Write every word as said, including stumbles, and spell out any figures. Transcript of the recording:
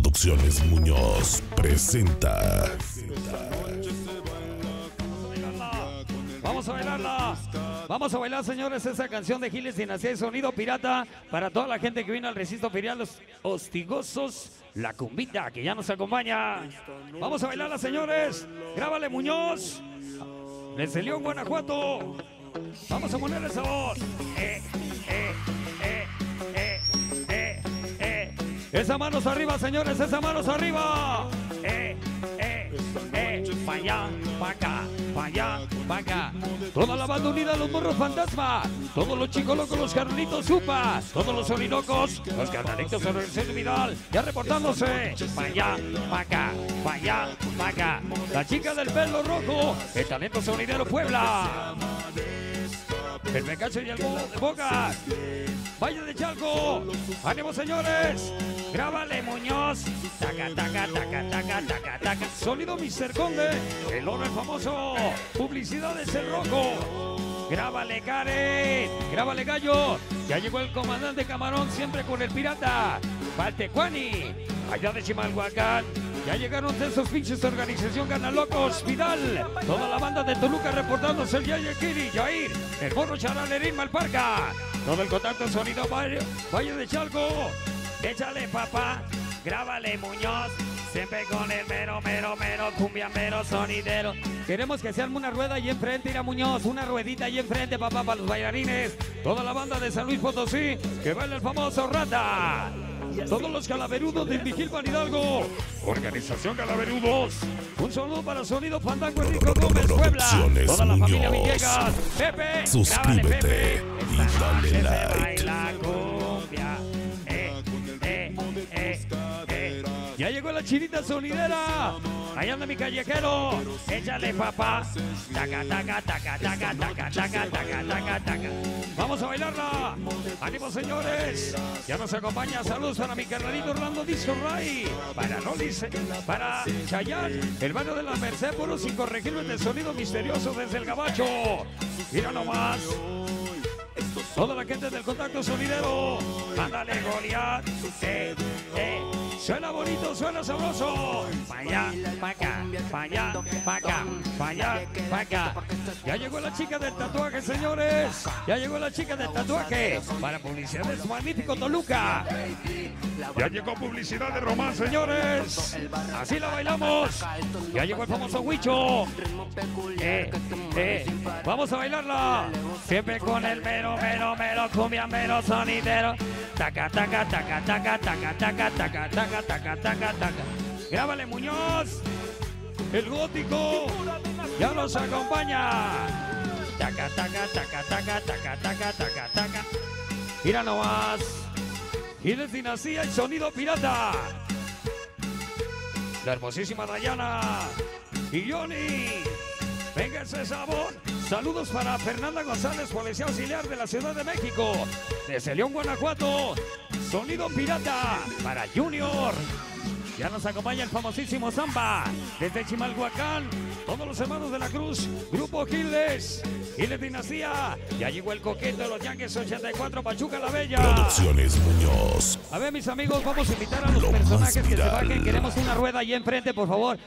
Producciones Muñoz presenta. Vamos a bailarla, vamos a bailar, señores, esa canción de Giles, Dinastía y Sonido Pirata, para toda la gente que vino al recinto ferial, los hostigosos, la cumbita que ya nos acompaña. Vamos a bailarla, señores, grábale Muñoz, desde León, Guanajuato. Vamos a ponerle sabor. Eh, eh, eh, eh, eh, eh. Esas manos arriba, señores, esas manos arriba. Eh, eh, eh, pa' allá, pa' acá, pa' allá, pa' acá. Toda la banda unida, los morros fantasma, todos los chicos locos, los carnalitos Supas, todos los soninocos, los carnalitos de Organización Vidal, ya reportándose. Pa' allá, pa' acá, pa' allá, pa' acá. La chica del pelo rojo, el talento sonidero Puebla. El Pecacho y el Boca, Valle de Chalco. ¡Ánimo, señores! ¡Grábale, Muñoz! ¡Taca, taca, taca, taca, taca, taca! Sonido míster Conde, el oro, el famoso. Publicidades, el rojo. ¡Grábale, Karen! ¡Grábale, Gallo! Ya llegó el comandante Camarón, siempre con el pirata. Faltecuani, allá de Chimalhuacán. Ya llegaron de esos pinches de Organización Calaverudos, Vidal, toda la banda de Toluca reportándose, el Yaya Kiri, Yair, el morro Charal, el Malparca, todo el contacto sonido Valle de Chalco. Échale, papá, grábale Muñoz, siempre con el mero, mero, mero, cumbia, mero, sonidero. Queremos que se arme una rueda ahí enfrente, ir a Muñoz, una ruedita ahí enfrente, papá, para los bailarines. Toda la banda de San Luis Potosí, que baila el famoso Rata. Todos los calaverudos de Vigil Pan Hidalgo, Organización Calaverudos. Un saludo para Sonido Pandango Rico, Gómez, Puebla. Toda la familia Villegas. Pepe, suscríbete y dale like. Ya llegó la chinita sonidera. Allá anda mi callejero. Échale, papá. Taca, taca, taca, taca, taca, taca, taca, taca, taca. Vamos a bailarla. Ánimo, señores. Ya nos acompaña. Saludos para mi carnalito Orlando Disco Ray. Para Nolis, para Charal, el barrio de la Mercedes, por los incorregibles del sonido misterioso desde el Gabacho. Mira nomás. Toda la gente del contacto sonidero. Ándale, Goliat. Eh, eh. Suena bonito, suena sabroso. Pa' allá, pa' acá, pa' allá, pa' acá, pa' allá, pa' acá. Ya llegó la chica del tatuaje, señores. Ya llegó la chica del tatuaje. Para publicidades, magnífico Toluca. Ya llegó publicidad de romance, señores. Así la bailamos. Ya llegó el famoso Huicho. Eh, eh. Vamos a bailarla. Siempre con el mero, mero, mero, cumbia, mero, sonidero. Taca, taca, taca, taca, taca, taca, taca, taca, taca, taca, taca. Grábale Muñoz, el gótico, ya nos acompaña. Taca, taca, taca, taca, taca, taca, taca, taca. Mira nomás. Y de Dinastía y Sonido Pirata. La hermosísima Dayana y Johnny. Venga ese sabor. Saludos para Fernanda González, policía auxiliar de la Ciudad de México. Desde León, Guanajuato, Sonido Pirata para Junior. Ya nos acompaña el famosísimo Zamba. Desde Chimalhuacán, todos los hermanos de la Cruz, Grupo Giles, Giles Dinastía. Ya llegó el coquete de los Yankees ochenta y cuatro, Pachuca la Bella. Producciones Muñoz. A ver, mis amigos, vamos a invitar a los personajes que se bajen. Queremos una rueda ahí enfrente, por favor.